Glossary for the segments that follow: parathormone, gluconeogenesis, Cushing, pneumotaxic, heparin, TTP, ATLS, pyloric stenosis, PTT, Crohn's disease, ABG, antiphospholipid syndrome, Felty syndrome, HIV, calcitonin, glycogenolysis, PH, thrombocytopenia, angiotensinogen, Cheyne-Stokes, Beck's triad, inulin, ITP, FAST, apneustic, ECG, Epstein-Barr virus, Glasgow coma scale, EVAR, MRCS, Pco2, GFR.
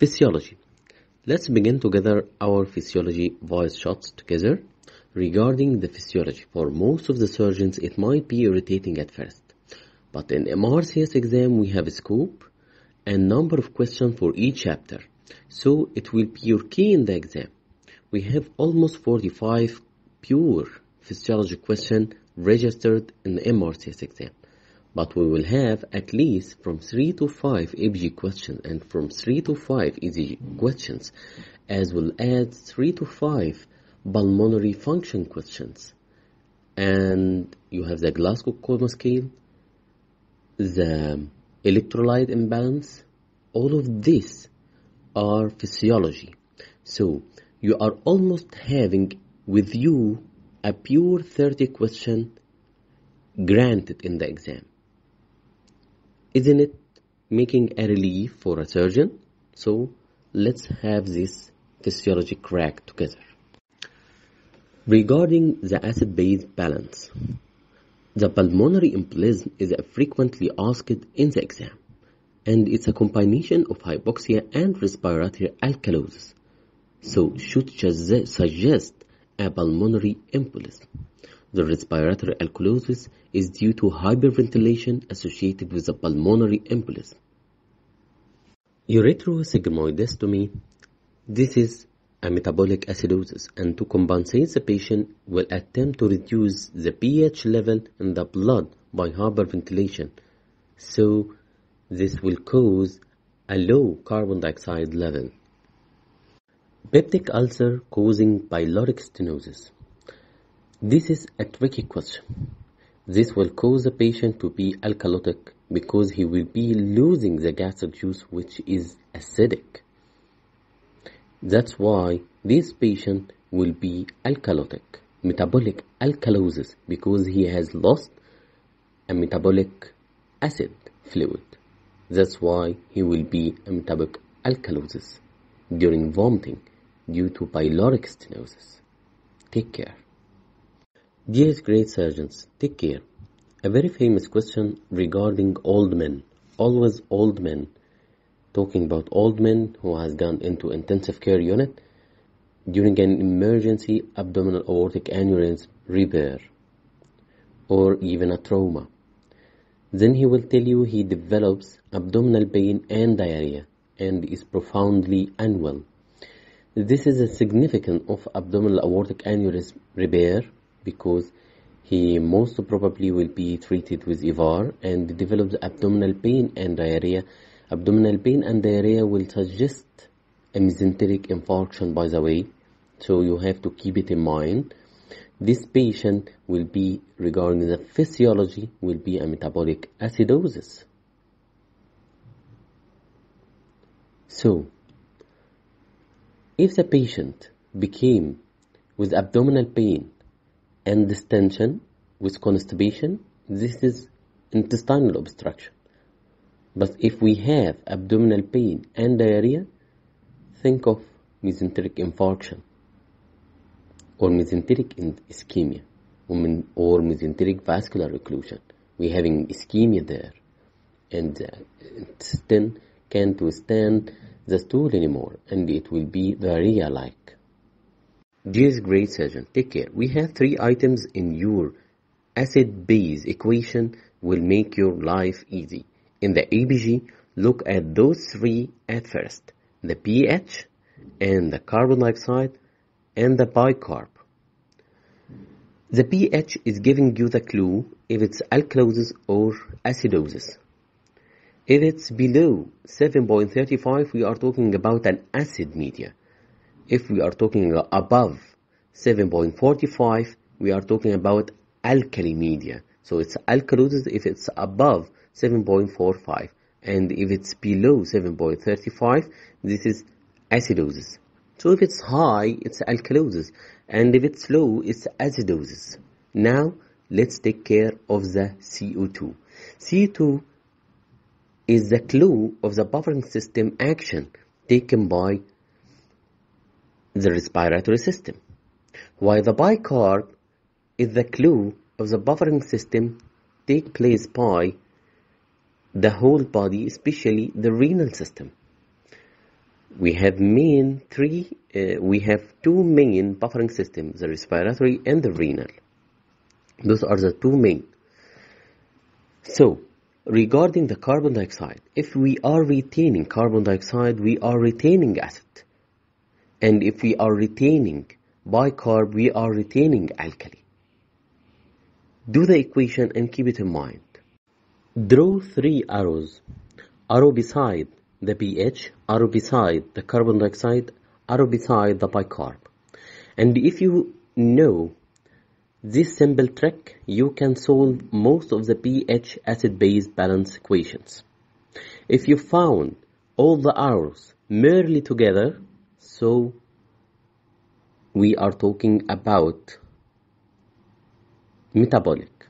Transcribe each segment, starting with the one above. Physiology. Let's begin together our physiology voice shots together. Regarding the physiology, for most of the surgeons it might be irritating at first, but in MRCS exam we have a scope and number of questions for each chapter, so it will be your key in the exam. We have almost 45 pure physiology questions registered in the MRCS exam, but we will have at least from 3 to 5 ABG questions and from 3 to 5 ECG questions, as well as 3 to 5 pulmonary function questions. And you have the Glasgow coma scale, the electrolyte imbalance. All of these are physiology, so you are almost having with you a pure 30 question granted in the exam. Isn't it making a relief for a surgeon? So let's have this physiology crack together. Regarding the acid-base balance, the pulmonary embolism is frequently asked in the exam, and it's a combination of hypoxia and respiratory alkalosis, so should suggest a pulmonary embolism. The respiratory alkalosis is due to hyperventilation associated with a pulmonary embolism. Ureterossigmoidectomy. This is a metabolic acidosis, and to compensate the patient will attempt to reduce the pH level in the blood by hyperventilation, so this will cause a low carbon dioxide level. Peptic ulcer causing pyloric stenosis. This is a tricky question. This will cause the patient to be alkalotic because he will be losing the gastric juice, which is acidic. That's why this patient will be alkalotic, metabolic alkalosis, because he has lost a metabolic acid fluid. That's why he will be a metabolic alkalosis during vomiting due to pyloric stenosis. Take care. Dear great surgeons, take care. A very famous question regarding old men, always old men. Talking about old men who has gone into intensive care unit during an emergency abdominal aortic aneurysm repair or even a trauma. Then he will tell you he develops abdominal pain and diarrhea and is profoundly unwell. This is a significant of abdominal aortic aneurysm repair because he most probably will be treated with EVAR and develops abdominal pain and diarrhea. Abdominal pain and diarrhea will suggest a mesenteric infarction, by the way, so you have to keep it in mind. This patient will be, regarding the physiology, will be a metabolic acidosis. So, if the patient became with abdominal pain and distension with constipation, this is intestinal obstruction. But if we have abdominal pain and diarrhea, think of mesenteric infarction or mesenteric ischemia or mesenteric vascular occlusion. We're having ischemia there, and the intestine can't withstand the stool anymore, and it will be diarrhea-like. Dear great surgeon, take care. We have 3 items in your acid-base equation will make your life easy. In the ABG, look at those 3 at first, the pH and the carbon dioxide and the bicarb. The pH is giving you the clue if it's alkalosis or acidosis. If it's below 7.35, we are talking about an acid media. If we are talking above 7.45, we are talking about alkali media. So it's alkalosis if it's above 7.45, and if it's below 7.35, this is acidosis. So if it's high, it's alkalosis, and if it's low, it's acidosis. Now let's take care of the CO2. CO2 is the clue of the buffering system action taken by the respiratory system, while the bicarb is the clue of the buffering system take place by the whole body, especially the renal system. we have 2 main buffering systems, the respiratory and the renal. Those are the 2 main. So regarding the carbon dioxide, if we are retaining carbon dioxide, we are retaining acid, and if we are retaining bicarb, we are retaining alkali. Do the equation and keep it in mind. Draw 3 arrows. Arrow beside the pH, arrow beside the carbon dioxide, arrow beside the bicarb. And if you know this simple trick, you can solve most of the pH acid-base balance equations. If you found all the arrows merely together, so we are talking about metabolic.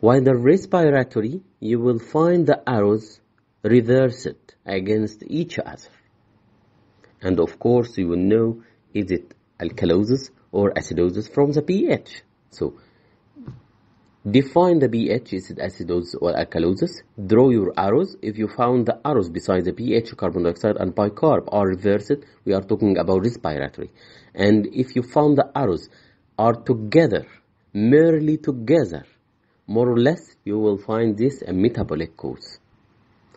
While the respiratory, you will find the arrows reversed against each other. And of course, you will know is it alkalosis or acidosis from the pH. So define the pH, is it acidosis or alkalosis? Draw your arrows. If you found the arrows beside the pH, carbon dioxide and bicarb are reversed, we are talking about respiratory. And if you found the arrows are together, merely together, more or less, you will find this a metabolic cause.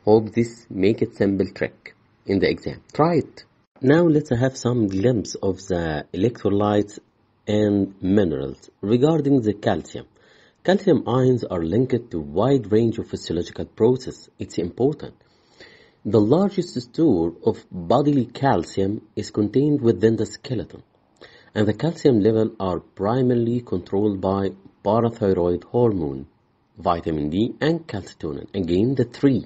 Hope this make it simple trick in the exam. Try it. Now let's have some glimpse of the electrolytes and minerals. Regarding the calcium, calcium ions are linked to a wide range of physiological processes. It's important. The largest store of bodily calcium is contained within the skeleton, and the calcium levels are primarily controlled by parathyroid hormone, vitamin D, and calcitonin. Again, the 3.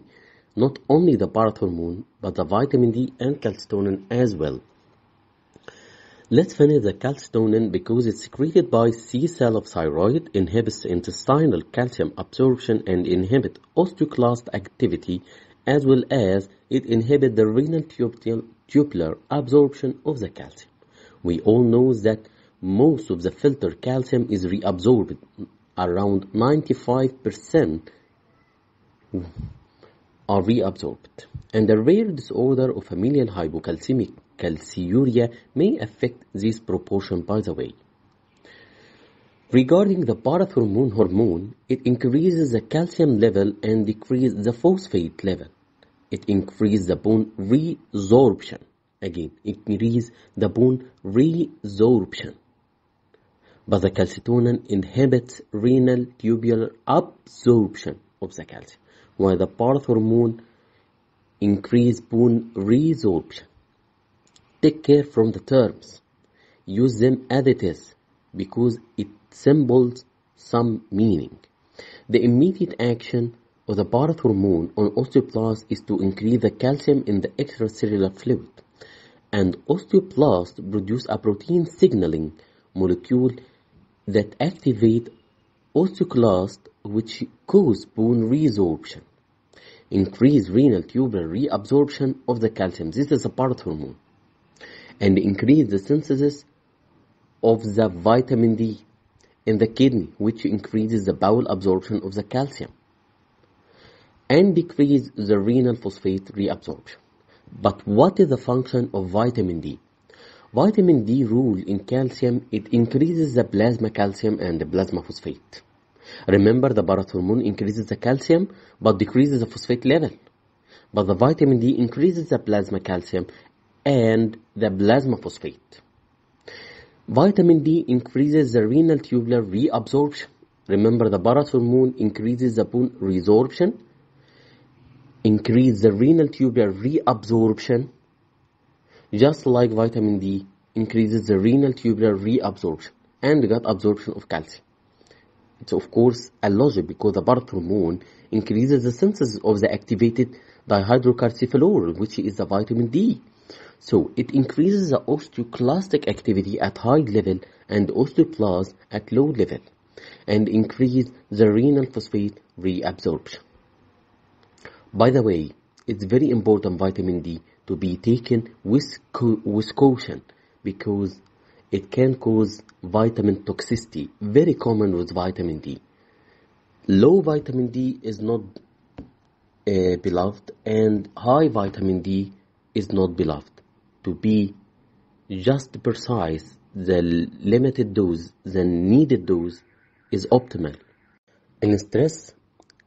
Not only the parathormone, but the vitamin D and calcitonin as well. Let's finish the calcitonin because it's secreted by C cell of thyroid, inhibits intestinal calcium absorption and inhibits osteoclast activity, as well as it inhibits the renal tubular absorption of the calcium. We all know that most of the filter calcium is reabsorbed, around 95%. Are reabsorbed, and the rare disorder of familial hypocalcemic calciuria may affect this proportion, by the way. Regarding the parathormone hormone, it increases the calcium level and decreases the phosphate level. It increases the bone resorption. Again, it increases the bone resorption. But the calcitonin inhibits renal tubular absorption of the calcium, while the parathormone increase bone resorption. Take care from the terms. Use them as it is because it symbols some meaning. The immediate action of the parathormone on osteoblast is to increase the calcium in the extracellular fluid, and osteoblast produce a protein signaling molecule that activate osteoclast, which cause bone resorption, increase renal tubular reabsorption of the calcium. This is a parathormone, and increase the synthesis of the vitamin D in the kidney, which increases the bowel absorption of the calcium and decrease the renal phosphate reabsorption. But what is the function of vitamin D? Vitamin D role in calcium, it increases the plasma calcium and the plasma phosphate. Remember, the parathormone increases the calcium but decreases the phosphate level. But the vitamin D increases the plasma calcium and the plasma phosphate. Vitamin D increases the renal tubular reabsorption. Remember, the parathormone increases the bone resorption, increases the renal tubular reabsorption, just like vitamin D increases the renal tubular reabsorption and gut absorption of calcium. It's of course a logic because the parathormone increases the synthesis of the activated dihydrocarcifilol, which is the vitamin D. So it increases the osteoclastic activity at high level and osteoclast at low level, and increase the renal phosphate reabsorption. By the way, it's very important vitamin D to be taken with caution because it can cause vitamin toxicity, very common with vitamin D. Low vitamin D is not beloved, and high vitamin D is not beloved. To be just precise, the limited dose, the needed dose, is optimal. In stress,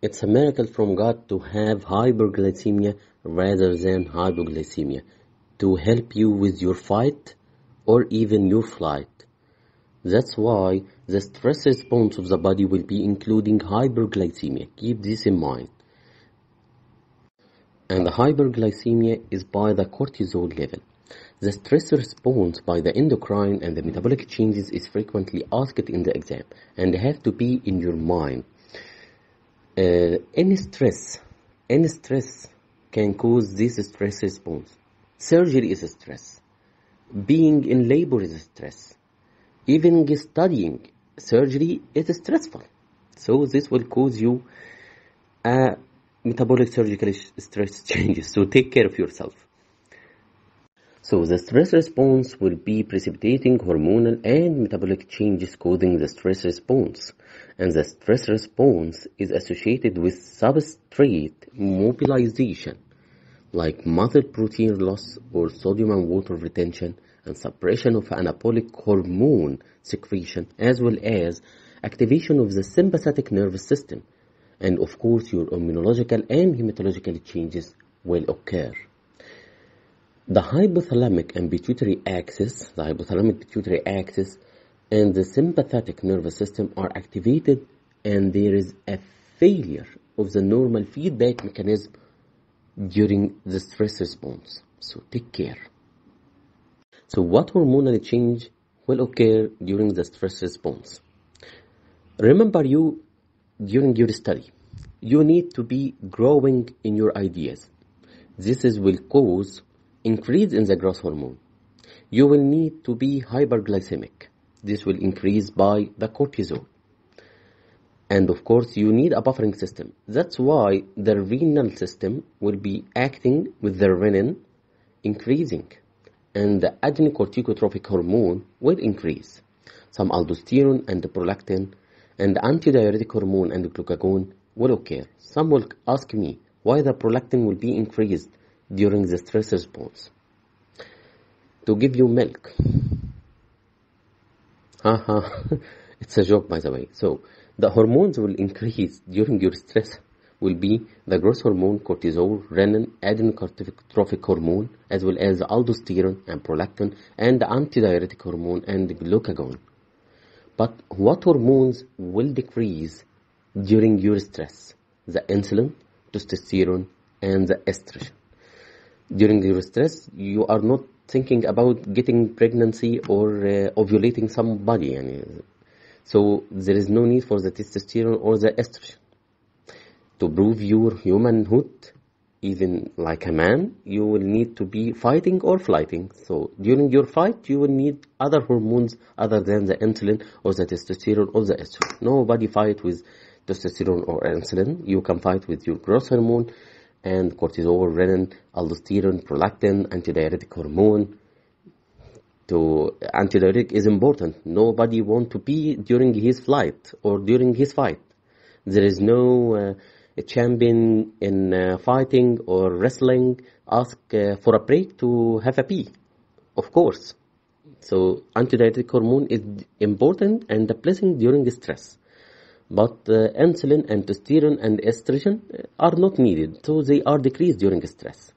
it's a miracle from God to have hyperglycemia rather than hypoglycemia to help you with your fight or even your flight. That's why the stress response of the body will be including hyperglycemia. Keep this in mind. And the hyperglycemia is by the cortisol level. The stress response by the endocrine and the metabolic changes is frequently asked in the exam and have to be in your mind. Any stress can cause this stress response. Surgery is a stress. Being in labor is a stress. Even studying surgery is stressful. So this will cause you metabolic surgical stress changes. So take care of yourself. So the stress response will be precipitating hormonal and metabolic changes causing the stress response. And the stress response is associated with substrate mobilization, like muscle protein loss or sodium and water retention, and suppression of anabolic hormone secretion, as well as activation of the sympathetic nervous system. And of course, your immunological and hematological changes will occur. The hypothalamic and pituitary axis, the hypothalamic-pituitary axis, and the sympathetic nervous system are activated, and there is a failure of the normal feedback mechanism during the stress response. So take care. So what hormonal change will occur during the stress response? Remember, you during your study, you need to be growing in your ideas. This is will cause increase in the growth hormone. You will need to be hyperglycemic. This will increase by the cortisol. And of course, you need a buffering system. That's why the renal system will be acting with the renin increasing, and the adrenocorticotropic hormone will increase. Some aldosterone and the prolactin and the antidiuretic hormone and the glucagon will occur. Some will ask me why the prolactin will be increased during the stress response. To give you milk. It's a joke, by the way. So the hormones will increase during your stress will be the growth hormone, cortisol, renin, adrenocorticotropic hormone, as well as aldosterone and prolactin and the antidiuretic hormone and the glucagon. But what hormones will decrease during your stress? The insulin, testosterone, and the estrogen. During your stress, you are not thinking about getting pregnancy or ovulating somebody. So there is no need for the testosterone or the estrogen. To prove your humanhood, even like a man, you will need to be fighting or flighting. So during your fight, you will need other hormones other than the insulin or the testosterone or the estrogen. Nobody fight with testosterone or insulin. You can fight with your growth hormone and cortisol, renin, aldosterone, prolactin, antidiuretic hormone. Antidiuretic is important. Nobody wants to be during his flight or during his fight. There is no champion in fighting or wrestling ask for a break to have a pee, of course. So antidiuretic hormone is important and a blessing during stress. But insulin and testosterone and estrogen are not needed, so they are decreased during stress.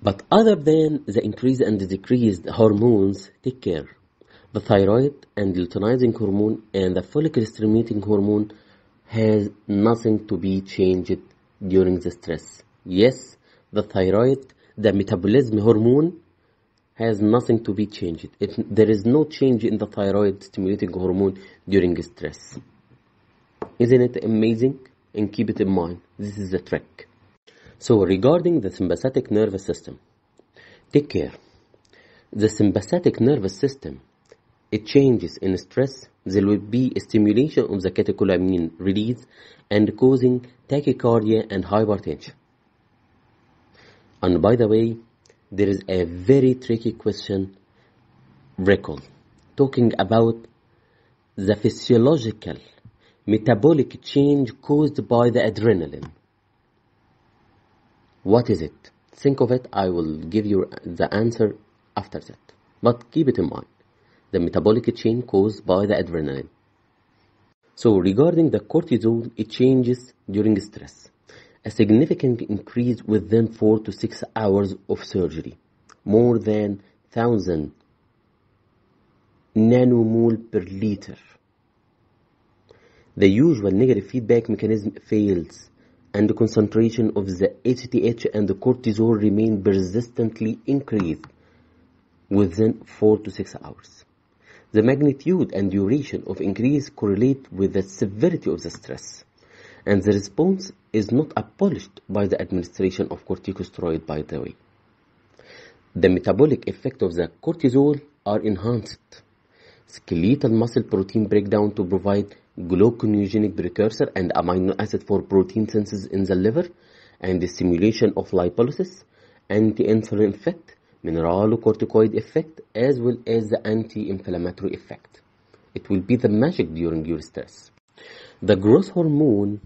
But other than the increased and decreased hormones, take care. The thyroid and luteinizing hormone and the follicle-stimulating hormone has nothing to be changed during the stress. Yes, the thyroid, the metabolism hormone, has nothing to be changed. There is no change in the thyroid stimulating hormone during stress. Isn't it amazing? And keep it in mind. This is the trick. So regarding the sympathetic nervous system, take care. The sympathetic nervous system, it changes in stress. There will be a stimulation of the catecholamine release and causing tachycardia and hypertension. And by the way, there is a very tricky question, recall, talking about the physiological metabolic change caused by the adrenaline. What is it? Think of it. I will give you the answer after that. But keep it in mind, the metabolic chain caused by the adrenaline. So regarding the cortisol, it changes during stress. A significant increase within 4 to 6 hours of surgery. More than 1000 nanomole per liter. The usual negative feedback mechanism fails, and the concentration of the HTH and the cortisol remain persistently increased within 4 to 6 hours. The magnitude and duration of increase correlate with the severity of the stress, and the response is not abolished by the administration of corticosteroid, by the way. The metabolic effect of the cortisol are enhanced. Skeletal muscle protein breakdown to provide gluconeogenic precursor and amino acid for protein synthesis in the liver, and the stimulation of lipolysis, anti-insulin effect, mineralocorticoid effect, as well as the anti-inflammatory effect. It will be the magic during your stress. The growth hormone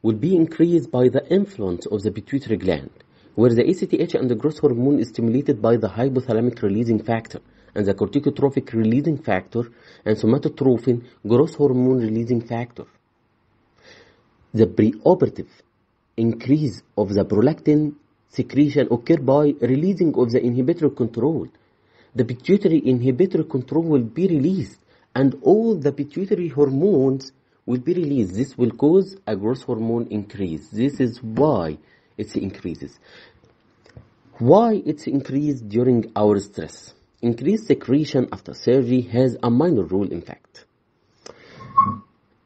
will be increased by the influence of the pituitary gland, where the ACTH and the growth hormone is stimulated by the hypothalamic releasing factor and the corticotrophic releasing factor and somatotrophin growth hormone releasing factor. The preoperative increase of the prolactin secretion occur by releasing of the inhibitory control. The pituitary inhibitory control will be released, and all the pituitary hormones will be released. This will cause a growth hormone increase. This is why it increases. Why it's increased during our stress? Increased secretion after surgery has a minor role in fact.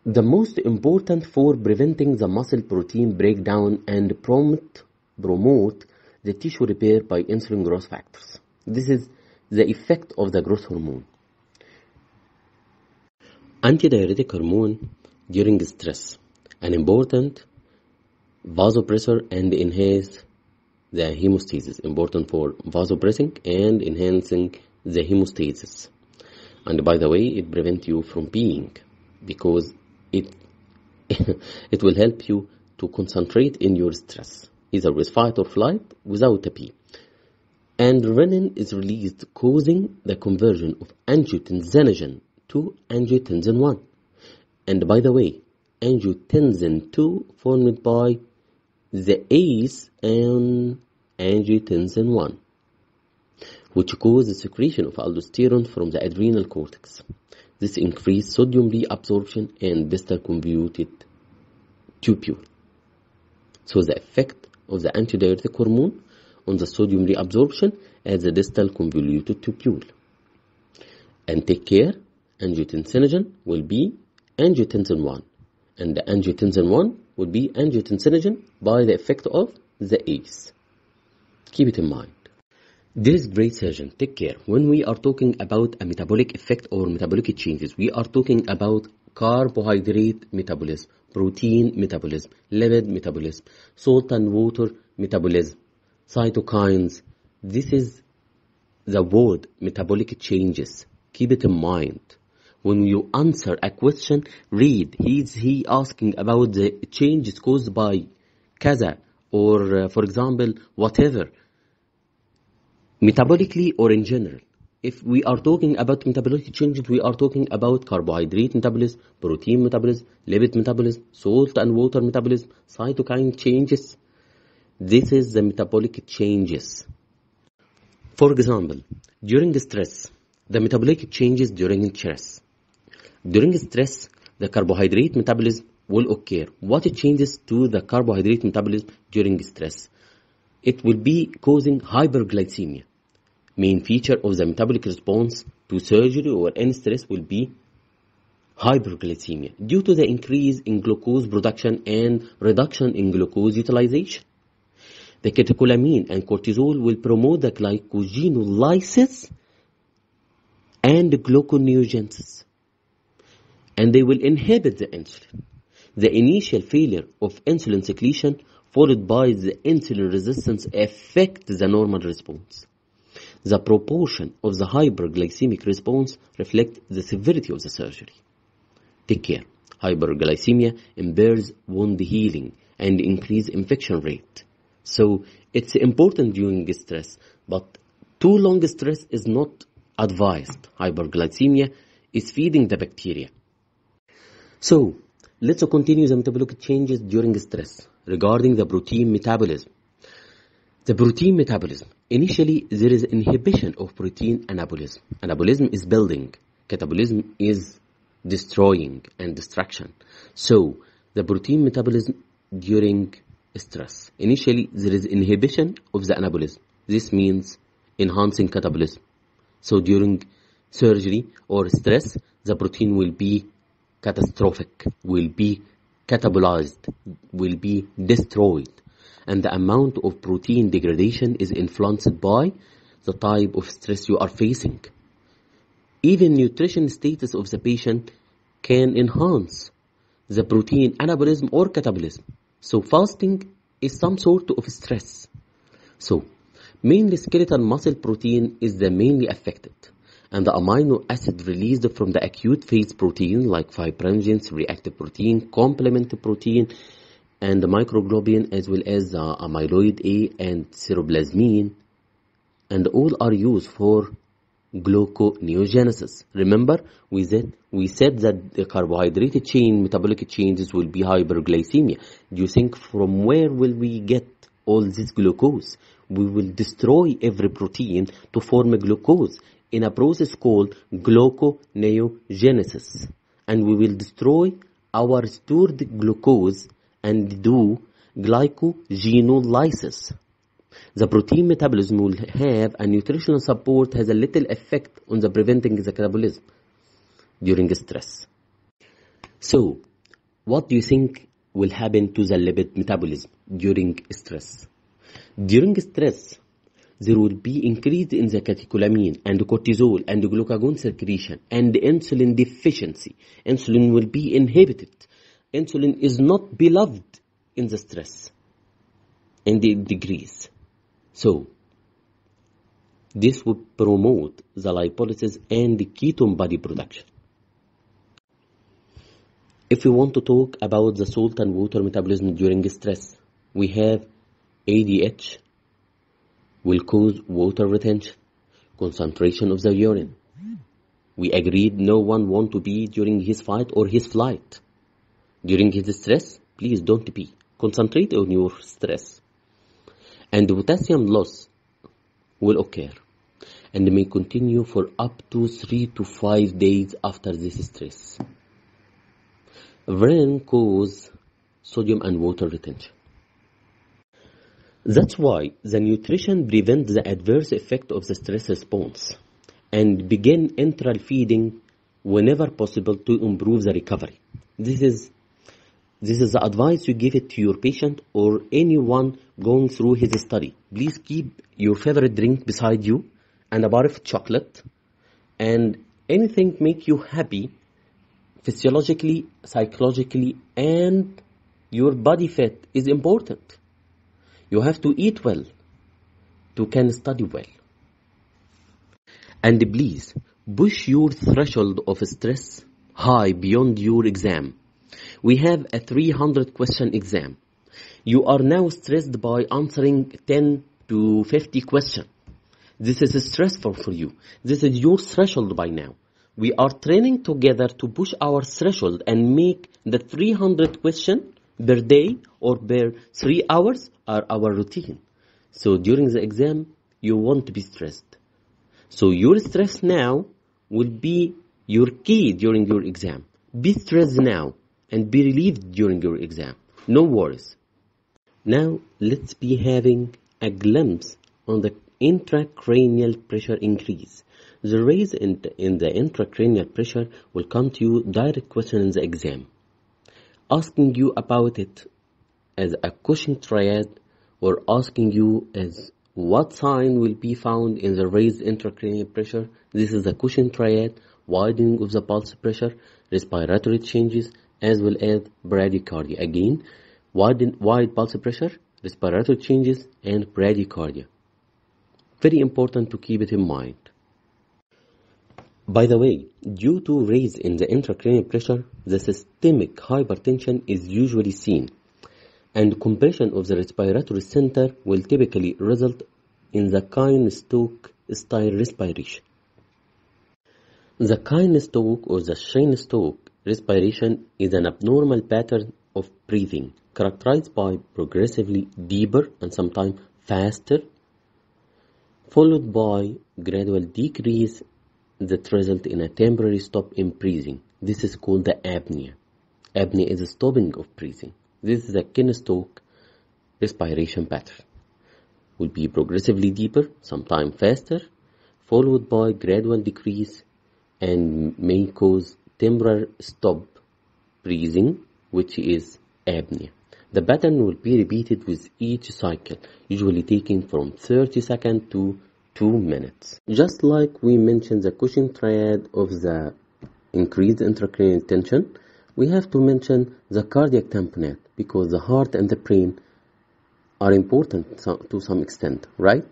The most important for preventing the muscle protein breakdown and promote the tissue repair by insulin growth factors. This is the effect of the growth hormone. Antidiuretic hormone during stress, an important vasopressor and enhance the hemostasis, important for vasopressing and enhancing the hemostasis. And by the way, it prevents you from peeing because it will help you to concentrate in your stress, either with fight or flight, without a pee. And renin is released, causing the conversion of angiotensinogen to angiotensin 1. And by the way, angiotensin 2 formed by the ACE and angiotensin 1, which cause the secretion of aldosterone from the adrenal cortex. This increased sodium reabsorption and distal convoluted tubule. So the effect of the antidiuretic hormone on the sodium reabsorption as the distal convoluted tubule. And take care, angiotensinogen will be angiotensin 1, and the angiotensin 1 would be angiotensinogen by the effect of the ACE. Keep it in mind. This is great surgeon, take care. When we are talking about a metabolic effect or metabolic changes, we are talking about carbohydrate metabolism, protein metabolism, lipid metabolism, salt and water metabolism, cytokines. This is the word metabolic changes. Keep it in mind. When you answer a question, read, he asking about the changes caused by kaza or for example, whatever, metabolically or in general. If we are talking about metabolic changes, we are talking about carbohydrate metabolism, protein metabolism, lipid metabolism, salt and water metabolism, cytokine changes. This is the metabolic changes. For example, during the stress, the metabolic changes during stress. During stress, the carbohydrate metabolism will occur. What changes to the carbohydrate metabolism during stress? It will be causing hyperglycemia. Main feature of the metabolic response to surgery or any stress will be hyperglycemia due to the increase in glucose production and reduction in glucose utilization. The catecholamine and cortisol will promote the glycogenolysis and gluconeogenesis, and they will inhibit the insulin. The initial failure of insulin secretion followed by the insulin resistance affect the normal response. The proportion of the hyperglycemic response reflects the severity of the surgery. Take care. Hyperglycemia impairs wound healing and increases infection rate. So it's important during stress, but too long stress is not advised. Hyperglycemia is feeding the bacteria. So let's continue the metabolic changes during stress regarding the protein metabolism. The protein metabolism. Initially, there is inhibition of protein anabolism. Anabolism is building. Catabolism is destroying and destruction. So the protein metabolism during stress. Initially, there is inhibition of the anabolism. This means enhancing catabolism. So during surgery or stress, the protein will be catastrophic, will be catabolized, will be destroyed. And the amount of protein degradation is influenced by the type of stress you are facing. Even nutrition status of the patient can enhance the protein anabolism or catabolism. So fasting is some sort of stress. So mainly skeletal muscle protein is the mainly affected, and the amino acid released from the acute phase protein like fibrinogen, reactive protein, complement protein, and the microglobulin, as well as the amyloid A and ceroblasmin, and all are used for gluconeogenesis. Remember, we said that the carbohydrate chain metabolic changes will be hyperglycemia. Do you think from where will we get all this glucose? We will destroy every protein to form glucose in a process called gluconeogenesis, and we will destroy our stored glucose and do glycogenolysis. The protein metabolism will have a nutritional support has a little effect on the preventing the catabolism during stress. So, what do you think will happen to the lipid metabolism during stress? During stress, there will be increase in the catecholamine and cortisol and glucagon secretion and insulin deficiency. Insulin will be inhibited. Insulin is not beloved in the stress, and it decreases. So, this will promote the lipolysis and the ketone body production. If we want to talk about the salt and water metabolism during stress, we have ADH will cause water retention, concentration of the urine. We agreed no one want to be during his fight or his flight. During his stress, please don't pee. Concentrate on your stress. And the potassium loss will occur and may continue for up to 3 to 5 days after this stress. Urine causes sodium and water retention. That's why the nutrition prevents the adverse effect of the stress response and begin enteral feeding whenever possible to improve the recovery. This is the advice you give it to your patient or anyone going through his study. Please keep your favorite drink beside you and a bar of chocolate and anything make you happy physiologically, psychologically, and your body fat is important. You have to eat well to can study well. And please push your threshold of stress high beyond your exam. We have a 300 question exam. You are now stressed by answering 10 to 50 questions. This is stressful for you. This is your threshold by now. We are training together to push our threshold and make the 300 question per day or per 3 hours are our routine. So during the exam, you won't be stressed. So your stress now will be your key during your exam. Be stressed now and be relieved during your exam. No worries. Now let's be having a glimpse on the intracranial pressure increase. The raise in the intracranial pressure will come to you direct question in the exam, asking you about it as a Cheyne triad or asking you as what sign will be found in the raised intracranial pressure. This is the Cheyne triad: widening of the pulse pressure, respiratory changes, as well as bradycardia. Again, wide pulse pressure, respiratory changes, and bradycardia. Very important to keep it in mind. By the way, due to raise in the intracranial pressure, the systemic hypertension is usually seen. and compression of the respiratory center will typically result in the Cheyne-Stokes style respiration. The Cheyne-Stokes or the Cheyne-Stokes respiration is an abnormal pattern of breathing characterized by progressively deeper and sometimes faster, followed by gradual decrease that results in a temporary stop in breathing. This is called the apnea. Apnea is a stopping of breathing. This is the Cheyne-Stokes respiration pattern. Will be progressively deeper, sometimes faster, followed by gradual decrease, and may cause temporary stop breathing, which is apnea. The pattern will be repeated with each cycle, usually taking from 30 seconds to 2 minutes. Just like we mentioned the Cushing triad of the increased intracranial tension, we have to mention the cardiac tamponade, because the heart and the brain are important to some extent, right?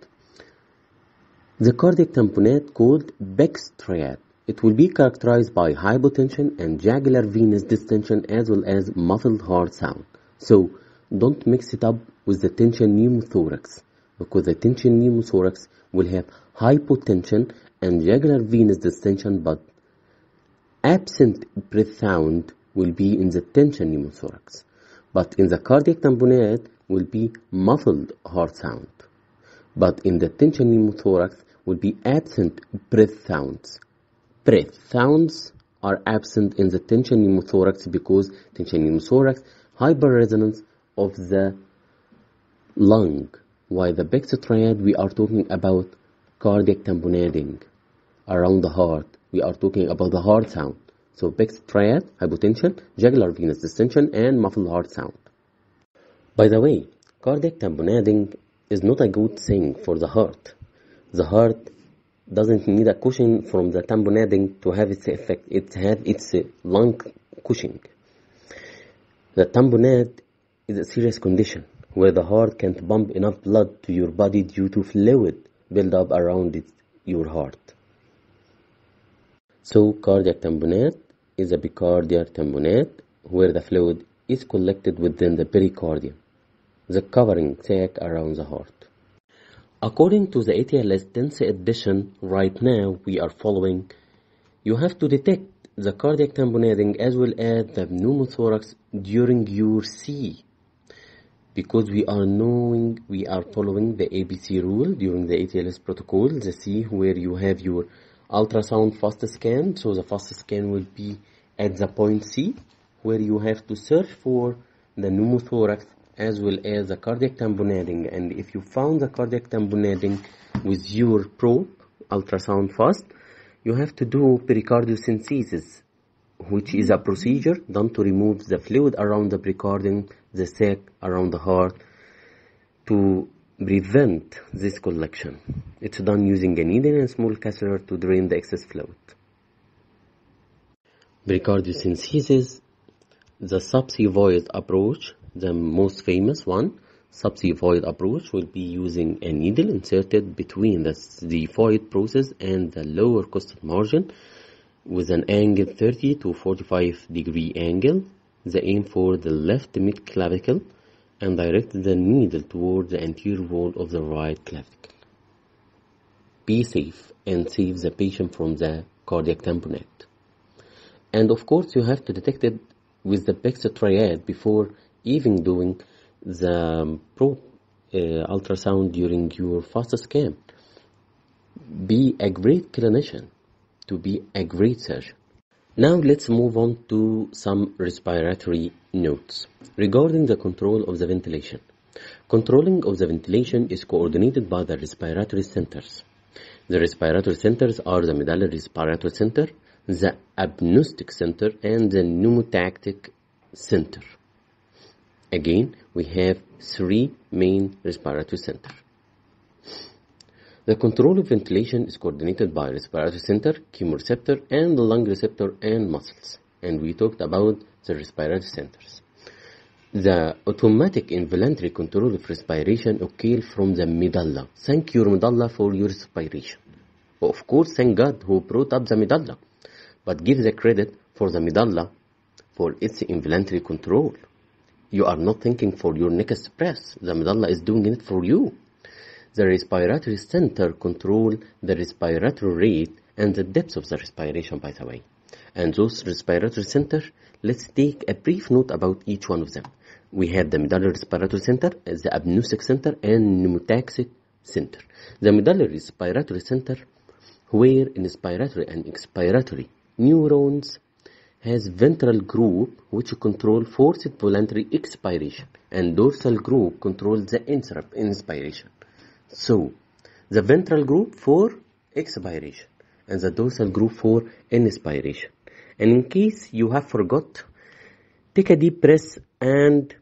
The cardiac tamponade called Beck's triad. It will be characterized by hypotension and jugular venous distension as well as muffled heart sound. So don't mix it up with the tension pneumothorax, because the tension pneumothorax will have hypotension and jugular venous distension, but absent breath sound will be in the tension pneumothorax. But in the cardiac tamponade will be muffled heart sound, but in the tension pneumothorax will be absent breath sounds. Breath sounds are absent in the tension pneumothorax because tension pneumothorax hyperresonance of the lung, while the Beck's triad we are talking about cardiac tamponading around the heart. We are talking about the heart sound. So Beck's triad, hypotension, jugular venous distension, and muffled heart sound. By the way, cardiac tamponading is not a good thing for the heart. The heart doesn't need a cushion from the tamponading to have its effect. It has its lung cushioning. The tamponade is a serious condition where the heart can't pump enough blood to your body due to fluid buildup around your heart. So cardiac tamponade is a pericardial tamponade where the fluid is collected within the pericardium, the covering sac around the heart. According to the ATLS 10th edition, right now we are following, you have to detect the cardiac tamponading as well as the pneumothorax during your C, because we are following the ABC rule during the ATLS protocol, the C where you have your ultrasound fast scan. So the fast scan will be at the point C, where you have to search for the pneumothorax as well as the cardiac tamponading, and if you found the cardiac tamponading with your probe ultrasound fast, you have to do pericardiocentesis, which is a procedure done to remove the fluid around the pericardium, the sac around the heart, to prevent this collection. It's done using a needle and a small catheter to drain the excess fluid. Pericardiocentesis, the subservoid approach, the most famous one. Subservoid approach will be using a needle inserted between the servoid process and the lower costal margin with an angle 30 to 45 degree angle. The aim for the left mid clavicle and direct the needle toward the anterior wall of the right clavicle. Be safe and save the patient from the cardiac tamponade. And of course you have to detect it with the Beck's triad before even doing the probe ultrasound during your fast scan. Be a great clinician to be a great surgeon. Now let's move on to some respiratory notes regarding the control of the ventilation. Controlling of the ventilation is coordinated by the respiratory centers. The respiratory centers are the medullary respiratory center, the apneustic center, and the pneumotactic center. Again, we have three main respiratory centers. The control of ventilation is coordinated by respiratory center, chemoreceptor, and the lung receptor and muscles. And we talked about the respiratory centers. The automatic involuntary control of respiration occurs from the medulla. Thank your medulla for your respiration. Of course, thank God who brought up the medulla. But give the credit for the medulla for its involuntary control. You are not thinking for your next breath. The medulla is doing it for you. The respiratory center controls the respiratory rate and the depth of the respiration, by the way. And those respiratory centers, let's take a brief note about each one of them. We have the medullary respiratory center, the apneutic center, and pneumotaxic center. The medullary respiratory center, where in inspiratory and expiratory neurons, has ventral group which control forced voluntary expiration, and dorsal group controls the inspiration. So, the ventral group for expiration and the dorsal group for inspiration. And in case you have forgot, take a deep breath and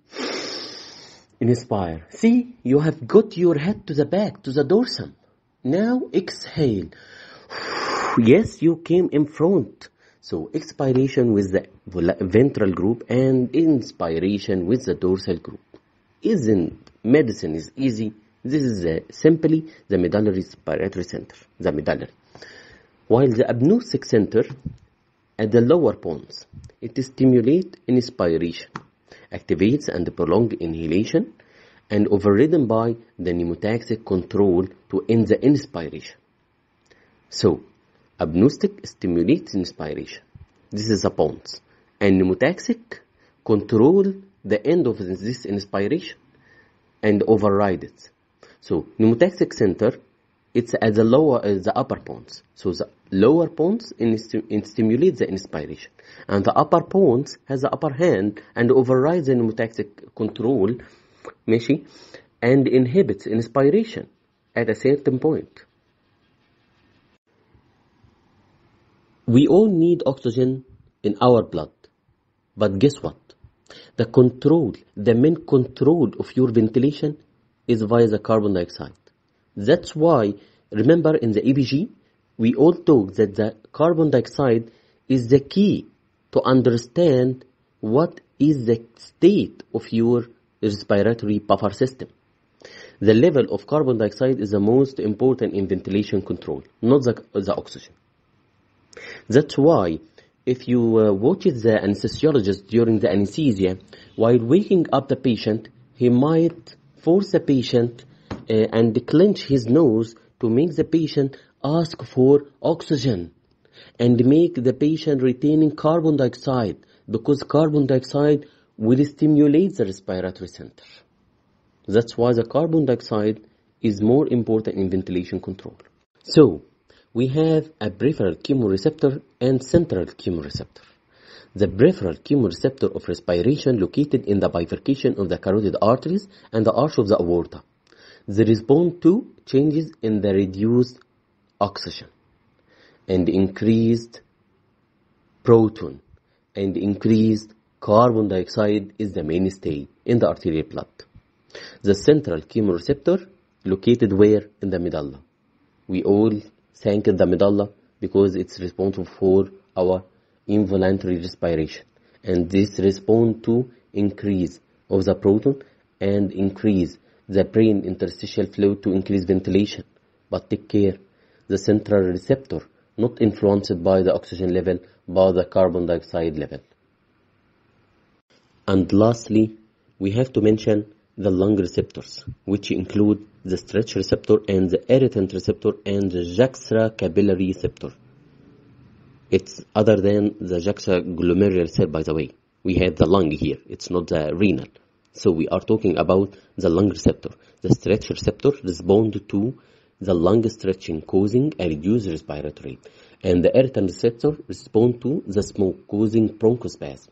inspire. See, you have got your head to the back, to the dorsum. Now exhale. Yes, you came in front. So expiration with the ventral group and inspiration with the dorsal group. Isn't medicine is easy? This is simply the medullary respiratory center, the medullary. While the apneutic center at the lower pons, it stimulates inspiration, activates and prolongs inhalation, and overridden by the pneumotaxic control to end the inspiration. So, apneutic stimulates inspiration. This is the pons. And pneumotaxic control the end of this inspiration and override it. So, pneumotaxic center, it's at the lower, the upper pons. So, the lower pons stimulate the inspiration. And the upper pons has the upper hand and overrides the pneumotaxic control, and inhibits inspiration at a certain point. We all need oxygen in our blood, but guess what? The control, the main control of your ventilation is via the carbon dioxide. That's why, remember in the ABG, we all talked that the carbon dioxide is the key to understand what is the state of your respiratory buffer system. The level of carbon dioxide is the most important in ventilation control, not the oxygen. That's why if you watch the anesthesiologist during the anesthesia, while waking up the patient, he might force the patient and clench his nose to make the patient ask for oxygen and make the patient retaining carbon dioxide, because carbon dioxide will stimulate the respiratory center. That's why the carbon dioxide is more important in ventilation control. So, we have a peripheral chemoreceptor and central chemoreceptor. The peripheral chemoreceptor of respiration located in the bifurcation of the carotid arteries and the arch of the aorta. They respond to changes in the reduced oxygen and increased proton and increased carbon dioxide is the mainstay in the arterial blood. The central chemoreceptor located where? In the medulla. We all thank the medulla because it's responsible for our involuntary respiration, and this responds to increase of the proton and increase the brain interstitial fluid to increase ventilation. But take care, the central receptor not influenced by the oxygen level, but the carbon dioxide level. And lastly, we have to mention the lung receptors, which include the stretch receptor and the irritant receptor and the juxtacapillary receptor. It's other than the juxtaglomerular cell, by the way. We have the lung here, it's not the renal. So we are talking about the lung receptor. The stretch receptor responds to the lung stretching, causing a reduced respiratory rate. And the irritant receptor responds to the smoke, causing bronchospasm.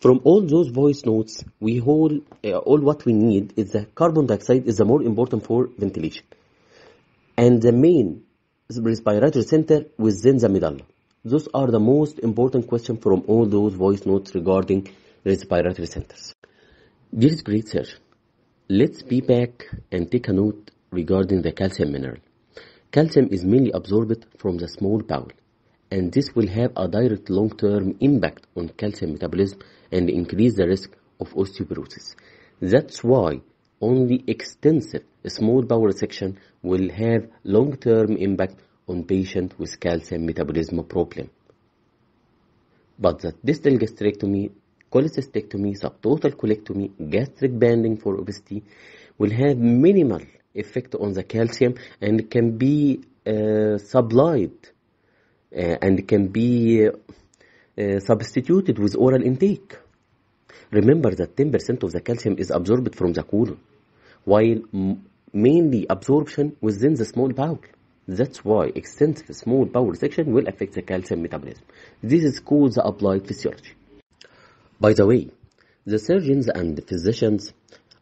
From all those voice notes, we hold all what we need is that carbon dioxide is the more important for ventilation, and the main respiratory center within the medulla. Those are the most important questions from all those voice notes regarding respiratory centers. Dear great surgeon, let's be back and take a note regarding the calcium mineral. Calcium is mainly absorbed from the small bowel, and this will have a direct long-term impact on calcium metabolism and increase the risk of osteoporosis. That's why only extensive small bowel resection will have long-term impact on patients with calcium metabolism problem. But the distal gastrectomy cholecystectomy, subtotal colectomy, gastric banding for obesity will have minimal effect on the calcium and can be supplied and can be substituted with oral intake. Remember that 10% of the calcium is absorbed from the colon, while mainly absorption within the small bowel. That's why extensive small bowel section will affect the calcium metabolism. This is called the applied physiology. By the way, the surgeons and the physicians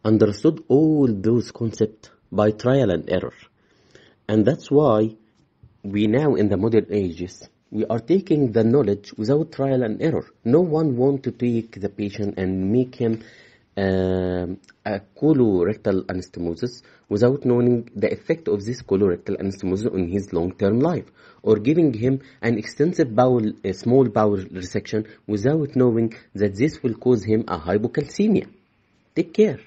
understood all those concepts by trial and error. And that's why we now in the modern ages, we are taking the knowledge without trial and error. No one wants to take the patient and make him a colorectal anastomosis without knowing the effect of this colorectal anastomosis on his long-term life, or giving him an extensive bowel, a small bowel resection without knowing that this will cause him a hypocalcemia. Take care.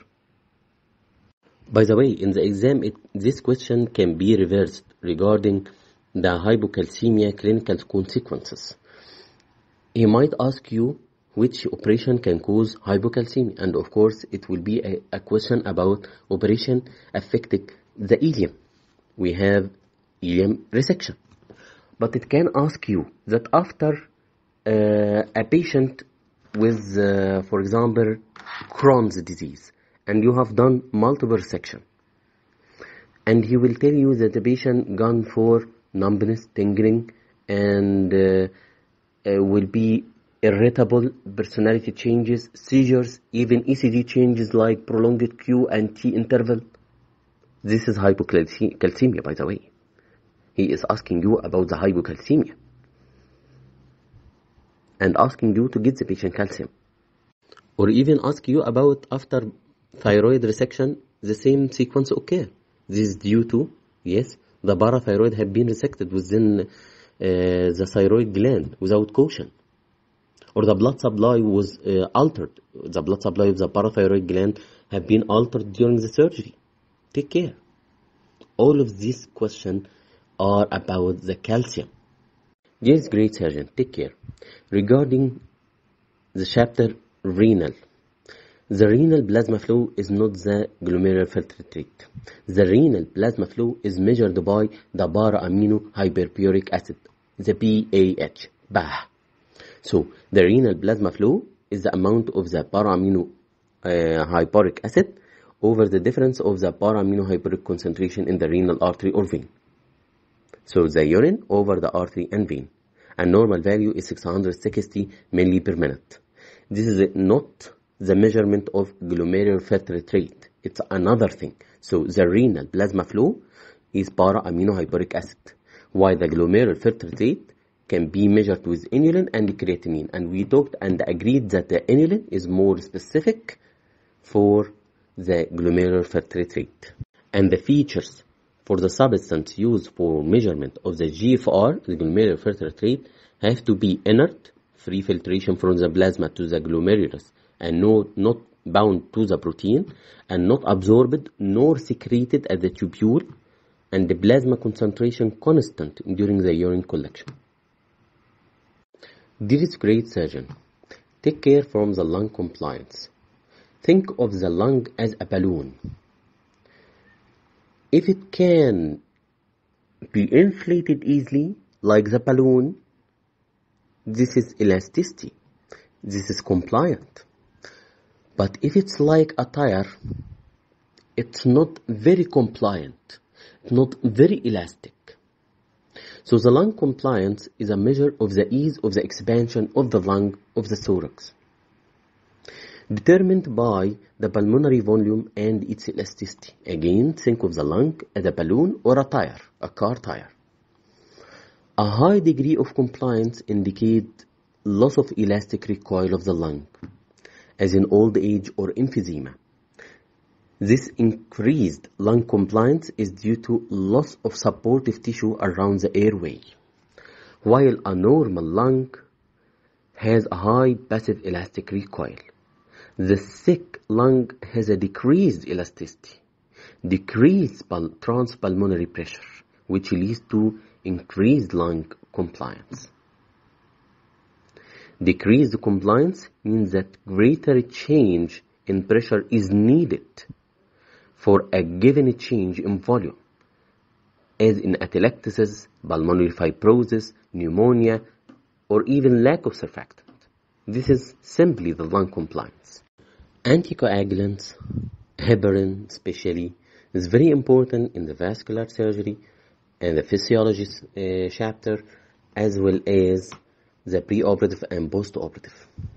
By the way, in the exam, this question can be reversed regarding the hypocalcemia clinical consequences. He might ask you which operation can cause hypocalcemia, and of course it will be a question about operation affecting the ileum. We have ileum resection. But it can ask you that after a patient with, for example, Crohn's disease, and you have done multiple resection, and he will tell you that the patient gone for numbness, tingling, and will be irritable, personality changes, seizures, even ECG changes like prolonged Q and T interval. This is hypocalcemia, by the way. He is asking you about the hypocalcemia and asking you to give the patient calcium. Or even ask you about after thyroid resection, the same sequence occur. This is due to, yes, the parathyroid have been resected within the thyroid gland without caution, or the blood supply was altered. The blood supply of the parathyroid gland have been altered during the surgery. Take care. All of these questions are about the calcium. Yes, great surgeon, take care. Regarding the chapter renal, the renal plasma flow is not the glomerular filtrate. The renal plasma flow is measured by the para-amino hippuric acid, the PAH. Bah. So, the renal plasma flow is the amount of the para-amino hippuric acid over the difference of the para-amino hippuric concentration in the renal artery or vein. So, the urine over the artery and vein. And normal value is 660 ml per minute. This is not the measurement of glomerular filtrate rate. It's another thing. So the renal plasma flow is para-amino hippuric acid, while the glomerular filtrate rate can be measured with inulin and creatinine. And we talked and agreed that the inulin is more specific for the glomerular filtrate rate. And the features for the substance used for measurement of the GFR, the glomerular filtrate rate, have to be inert, free filtration from the plasma to the glomerulus, and not bound to the protein, and not absorbed nor secreted as a tubule, and the plasma concentration constant during the urine collection. Dearest great surgeon, take care from the lung compliance. Think of the lung as a balloon. If it can be inflated easily, like the balloon, this is elasticity, this is compliant. But if it's like a tire, it's not very compliant, not very elastic. So the lung compliance is a measure of the ease of the expansion of the lung of the thorax, determined by the pulmonary volume and its elasticity. Again, think of the lung as a balloon or a tire, a car tire. A high degree of compliance indicates loss of elastic recoil of the lung, as in old age or emphysema. This increased lung compliance is due to loss of supportive tissue around the airway, while a normal lung has a high passive elastic recoil. The sick lung has a decreased elasticity, decreased transpulmonary pressure, which leads to increased lung compliance. Decreased compliance means that greater change in pressure is needed for a given change in volume, as in atelectasis, pulmonary fibrosis, pneumonia, or even lack of surfactant. This is simply the lung compliance. Anticoagulants, heparin especially, is very important in the vascular surgery and the physiology chapter, as well as the preoperative and postoperative.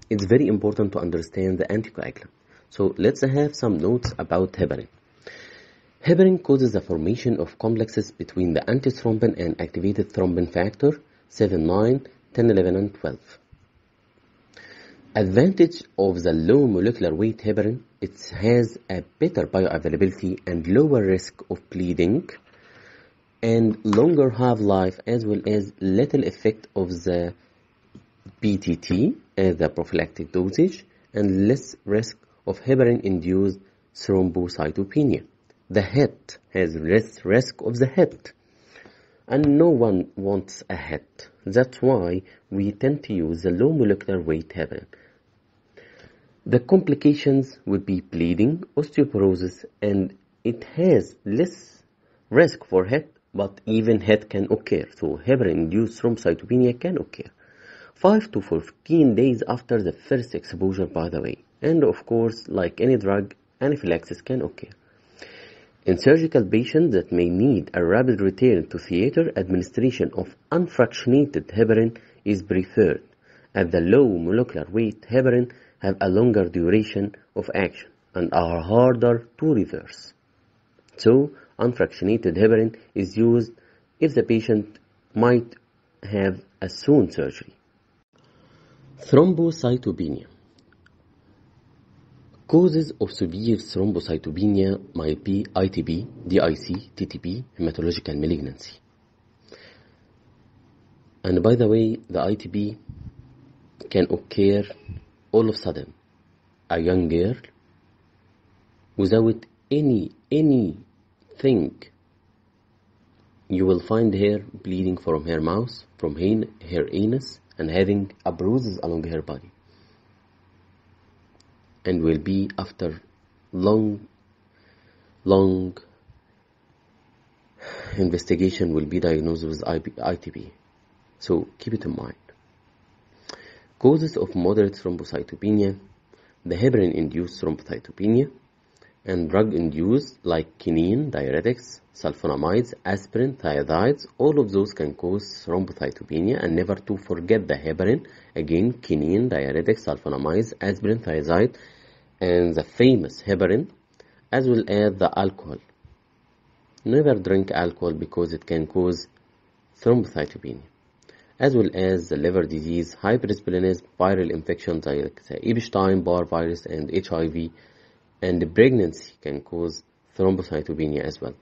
It's very important to understand the anticoagulant. So let's have some notes about heparin. Heparin causes the formation of complexes between the antithrombin and activated thrombin factor 7, 9, 10, 11, and 12. Advantage of the low molecular weight heparin: it has a better bioavailability and lower risk of bleeding, and longer half-life, as well as little effect of the PTT as the prophylactic dosage, and less risk of heparin-induced thrombocytopenia. The hit has less risk of the hit, and no one wants a hit. That's why we tend to use the low molecular weight heparin. The complications would be bleeding, osteoporosis, and it has less risk for hit, but even hit can occur. So heparin-induced thrombocytopenia can occur 5 to 14 days after the first exposure, by the way. And of course, like any drug, anaphylaxis can occur. In surgical patients that may need a rapid return to theater, administration of unfractionated heparin is preferred, as the low molecular weight heparin have a longer duration of action and are harder to reverse. So, unfractionated heparin is used if the patient might have a soon surgery. Thrombocytopenia. Causes of severe thrombocytopenia might be ITP, DIC, TTP, hematological malignancy. And by the way, the ITP can occur all of a sudden. A young girl without anything, you will find her bleeding from her mouth, from her anus, and having a bruises along her body, and will be after long investigation will be diagnosed with ITP. So keep it in mind. Causes of moderate thrombocytopenia: the heparin-induced thrombocytopenia and drug-induced, like quinine, diuretics, sulfonamides, aspirin, thiazides. All of those can cause thrombocytopenia, and never to forget the heparin. Again, quinine, diuretics, sulfonamides, aspirin, thiazide, and the famous heparin, as well as the alcohol. Never drink alcohol because it can cause thrombocytopenia, as well as the liver disease, hypersplenism, viral infections like the Epstein-Barr virus and HIV, and the pregnancy can cause thrombocytopenia as well.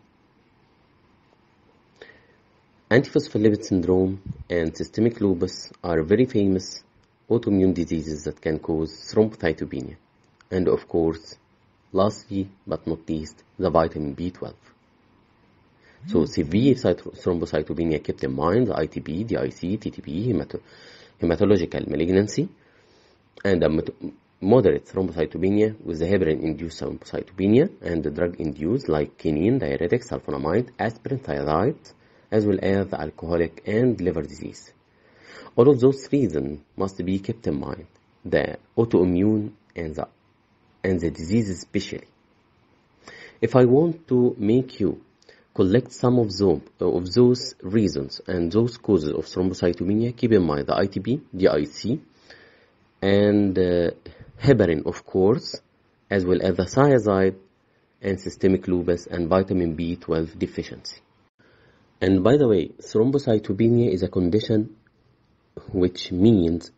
Antiphospholipid syndrome and systemic lupus are very famous autoimmune diseases that can cause thrombocytopenia. And of course, lastly but not least, the vitamin B12. So severe thrombocytopenia kept in mind: the ITP, DIC, TTP, hematological malignancy, and moderate thrombocytopenia with the heparin-induced thrombocytopenia and the drug-induced, like quinine, diuretics, sulfonamide, aspirin, thiazide, as well as the alcoholic and liver disease. All of those reasons must be kept in mind, the autoimmune and the disease especially. If I want to make you collect some of those reasons and those causes of thrombocytopenia, keep in mind the ITP, DIC, and heparin, of course, as well as the thiazide and systemic lupus and vitamin B12 deficiency. And by the way, thrombocytopenia is a condition which means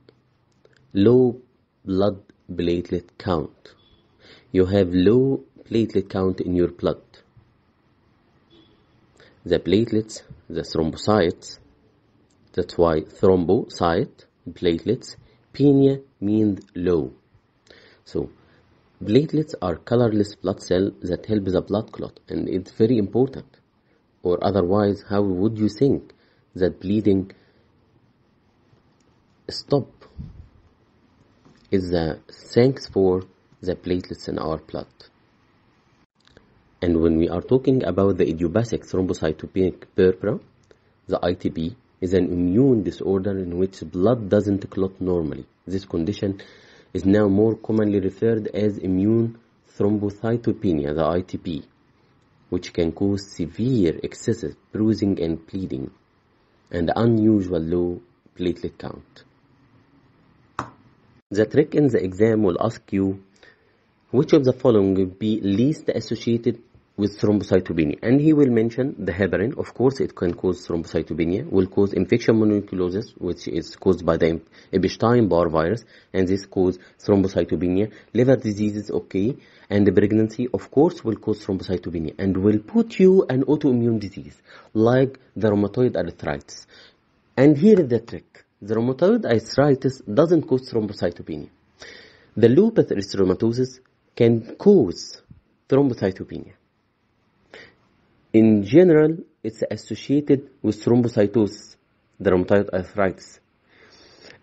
low blood platelet count. You have low platelet count in your blood. The platelets, the thrombocytes, that's why thrombocyte, platelets. Penia means low. So platelets are colorless blood cells that help the blood clot, and it's very important, or otherwise how would you think that bleeding stop is the strength for the platelets in our blood. And when we are talking about the idiopathic thrombocytopenic purpura, the ITP is an immune disorder in which blood doesn't clot normally. This condition is now more commonly referred as immune thrombocytopenia, the ITP, which can cause severe excessive bruising and bleeding and unusual low platelet count. The trick in the exam will ask you which of the following will be least associated with thrombocytopenia, and he will mention the heparin. Of course, it can cause thrombocytopenia, will cause infection mononucleosis, which is caused by the Epstein-Barr virus, and this cause thrombocytopenia. Liver diseases, okay, and the pregnancy, of course, will cause thrombocytopenia and will put you an autoimmune disease like the rheumatoid arthritis. And here is the trick: the rheumatoid arthritis doesn't cause thrombocytopenia. The lupus erythematosus can cause thrombocytopenia. In general, it's associated with thrombocytosis, the rheumatoid arthritis.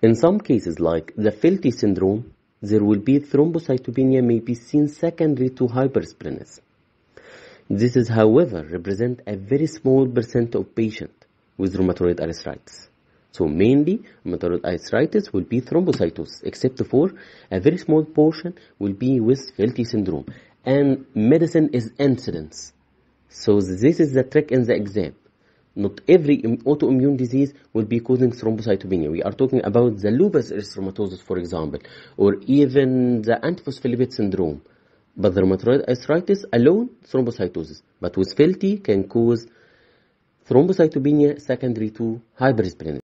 In some cases, like the Felty syndrome, there will be thrombocytopenia may be seen secondary to hyperspinism. This is, however, represent a very small percent of patients with rheumatoid arthritis. So mainly, rheumatoid arthritis will be thrombocytosis, except for a very small portion will be with Felty syndrome. And medicine is incidence. So this is the trick in the exam. Not every autoimmune disease will be causing thrombocytopenia. We are talking about the lupus erythematosus, for example, or even the antiphospholipid syndrome. But the rheumatoid arthritis alone, thrombocytosis. But with Felty can cause thrombocytopenia secondary to hyperspinism.